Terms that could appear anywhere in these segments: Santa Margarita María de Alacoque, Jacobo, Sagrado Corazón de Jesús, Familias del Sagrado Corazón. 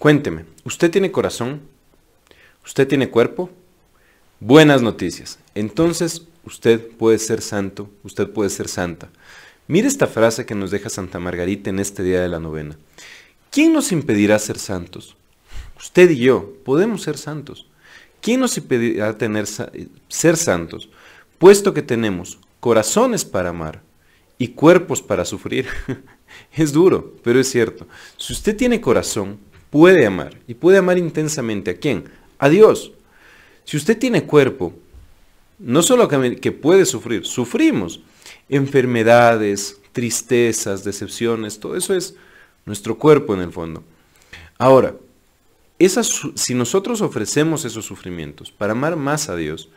Cuénteme, ¿usted tiene corazón? ¿Usted tiene cuerpo? Buenas noticias. Entonces, usted puede ser santo, usted puede ser santa. Mire esta frase que nos deja Santa Margarita en este día de la novena. ¿Quién nos impedirá ser santos? Usted y yo podemos ser santos. ¿Quién nos impedirá ser santos? Puesto que tenemos corazones para amar y cuerpos para sufrir. Es duro, pero es cierto. Si usted tiene corazón, puede amar, y puede amar intensamente. ¿A quién? A Dios. Si usted tiene cuerpo, no solo que puede sufrir, sufrimos enfermedades, tristezas, decepciones, todo eso es nuestro cuerpo en el fondo. Ahora, si nosotros ofrecemos esos sufrimientos para amar más a Dios,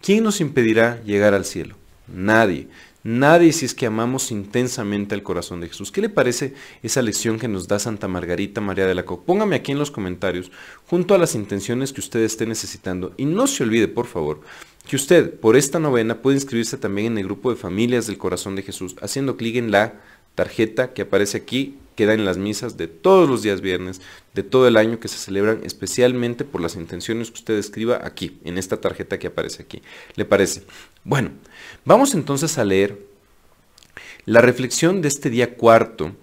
¿quién nos impedirá llegar al cielo? Nadie. Nadie, si es que amamos intensamente al corazón de Jesús. ¿Qué le parece esa lección que nos da Santa Margarita María de Alacoque? Póngame aquí en los comentarios, junto a las intenciones que usted esté necesitando. Y no se olvide, por favor, que usted, por esta novena, puede inscribirse también en el grupo de Familias del Corazón de Jesús, haciendo clic en la tarjeta que aparece aquí, que da en las misas de todos los días viernes, de todo el año, que se celebran especialmente por las intenciones que usted escriba aquí, en esta tarjeta que aparece aquí. ¿Le parece? Bueno, vamos entonces a leer la reflexión de este día cuarto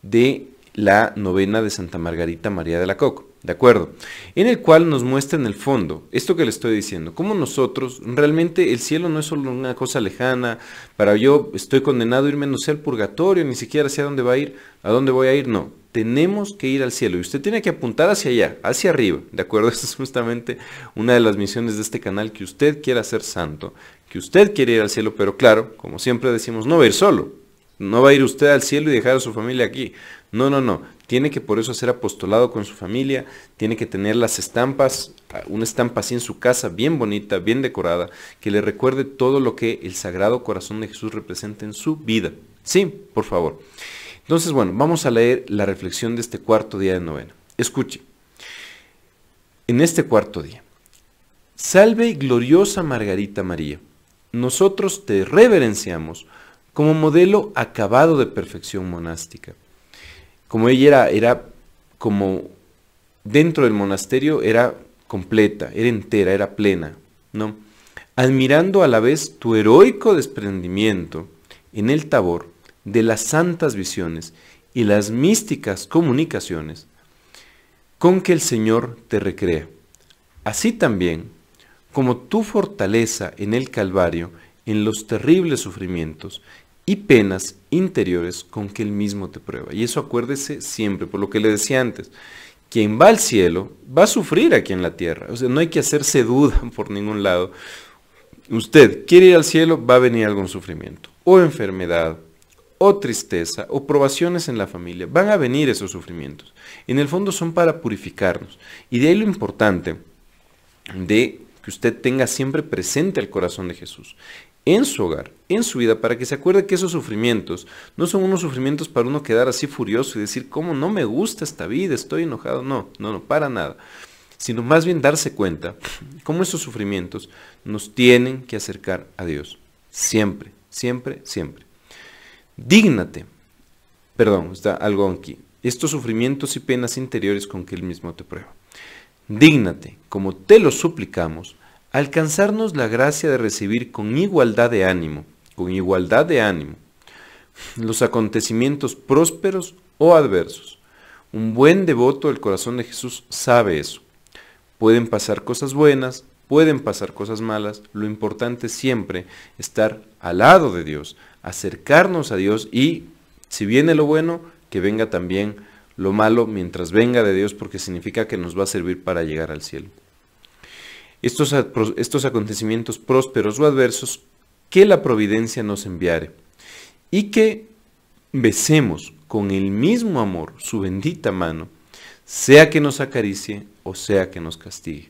de la novena de Santa Margarita María de Alacoque, ¿de acuerdo? En el cual nos muestra en el fondo esto que le estoy diciendo, cómo nosotros, realmente el cielo no es solo una cosa lejana, para yo estoy condenado a irme, no sé, al purgatorio, ni siquiera sé a dónde voy a ir, no. Tenemos que ir al cielo y usted tiene que apuntar hacia allá, hacia arriba, ¿de acuerdo? Esa es justamente una de las misiones de este canal, que usted quiera ser santo, que usted quiere ir al cielo, pero claro, como siempre decimos, no va a ir solo, no va a ir usted al cielo y dejar a su familia aquí. No, no, no. Tiene que por eso hacer apostolado con su familia, tiene que tener las estampas, una estampa así en su casa, bien bonita, bien decorada, que le recuerde todo lo que el Sagrado Corazón de Jesús representa en su vida. Sí, por favor. Entonces, bueno, vamos a leer la reflexión de este cuarto día de novena. Escuche. En este cuarto día. Salve, gloriosa Margarita María, nosotros te reverenciamos como modelo acabado de perfección monástica. Como ella era como dentro del monasterio, era completa, era entera, era plena, ¿no? Admirando a la vez tu heroico desprendimiento en el Tabor de las santas visiones y las místicas comunicaciones con que el Señor te recrea, así también como tu fortaleza en el Calvario, en los terribles sufrimientos y penas interiores con que él mismo te prueba. Y eso acuérdese siempre, por lo que le decía antes, quien va al cielo va a sufrir aquí en la tierra. O sea, no hay que hacerse duda por ningún lado. Usted quiere ir al cielo, va a venir algún sufrimiento, o enfermedad, o tristeza, o probaciones en la familia. Van a venir esos sufrimientos. En el fondo son para purificarnos. Y de ahí lo importante de que usted tenga siempre presente el corazón de Jesús en su hogar, en su vida, para que se acuerde que esos sufrimientos no son unos sufrimientos para uno quedar así furioso y decir, ¿cómo no me gusta esta vida? Estoy enojado. No, no, no, para nada. Sino más bien darse cuenta cómo esos sufrimientos nos tienen que acercar a Dios. Siempre, siempre, siempre. Dígnate. Perdón, está algo aquí. Estos sufrimientos y penas interiores con que Él mismo te prueba. Dígnate, como te lo suplicamos, alcanzarnos la gracia de recibir con igualdad de ánimo, los acontecimientos prósperos o adversos. Un buen devoto del corazón de Jesús sabe eso. Pueden pasar cosas buenas, pueden pasar cosas malas, lo importante es siempre estar al lado de Dios, acercarnos a Dios y, si viene lo bueno, que venga también lo malo mientras venga de Dios, porque significa que nos va a servir para llegar al cielo. Estos acontecimientos prósperos o adversos que la providencia nos enviare, y que besemos con el mismo amor su bendita mano, sea que nos acaricie o sea que nos castigue.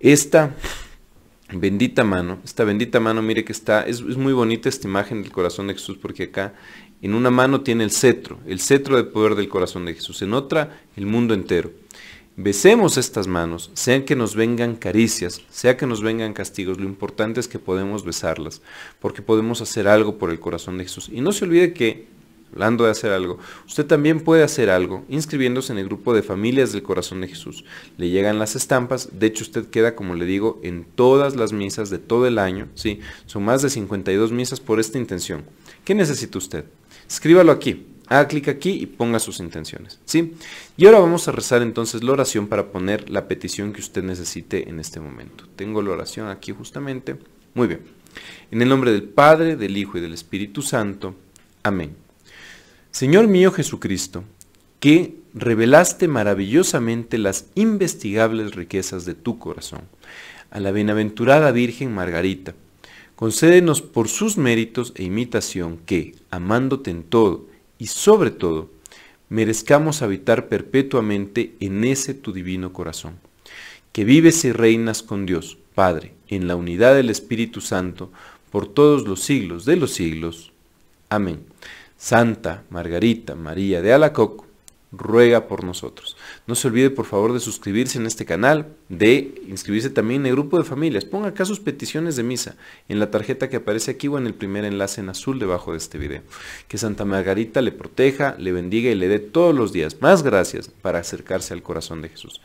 Esta bendita mano, mire que es muy bonita esta imagen del corazón de Jesús, porque acá en una mano tiene el cetro de poder del corazón de Jesús, en otra el mundo entero. Besemos estas manos, sean que nos vengan caricias, sea que nos vengan castigos, lo importante es que podemos besarlas, porque podemos hacer algo por el corazón de Jesús. Y no se olvide que hablando de hacer algo, usted también puede hacer algo inscribiéndose en el grupo de Familias del Corazón de Jesús. Le llegan las estampas, de hecho usted queda, como le digo, en todas las misas de todo el año, ¿sí? Son más de 52 misas por esta intención. ¿Qué necesita usted? Escríbalo aquí, haga clic aquí y ponga sus intenciones, ¿sí? Y ahora vamos a rezar entonces la oración para poner la petición que usted necesite en este momento. Tengo la oración aquí justamente. Muy bien. En el nombre del Padre, del Hijo y del Espíritu Santo. Amén. Señor mío Jesucristo, que revelaste maravillosamente las investigables riquezas de tu corazón, a la bienaventurada Virgen Margarita, concédenos por sus méritos e imitación que, amándote en todo y sobre todo, merezcamos habitar perpetuamente en ese tu divino corazón, que vives y reinas con Dios, Padre, en la unidad del Espíritu Santo, por todos los siglos de los siglos. Amén. Santa Margarita María de Alacoque, ruega por nosotros. No se olvide por favor de suscribirse en este canal, de inscribirse también en el grupo de familias. Ponga acá sus peticiones de misa, en la tarjeta que aparece aquí o en el primer enlace en azul debajo de este video. Que Santa Margarita le proteja, le bendiga y le dé todos los días más gracias para acercarse al corazón de Jesús.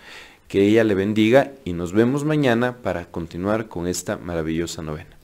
Que ella le bendiga y nos vemos mañana para continuar con esta maravillosa novena.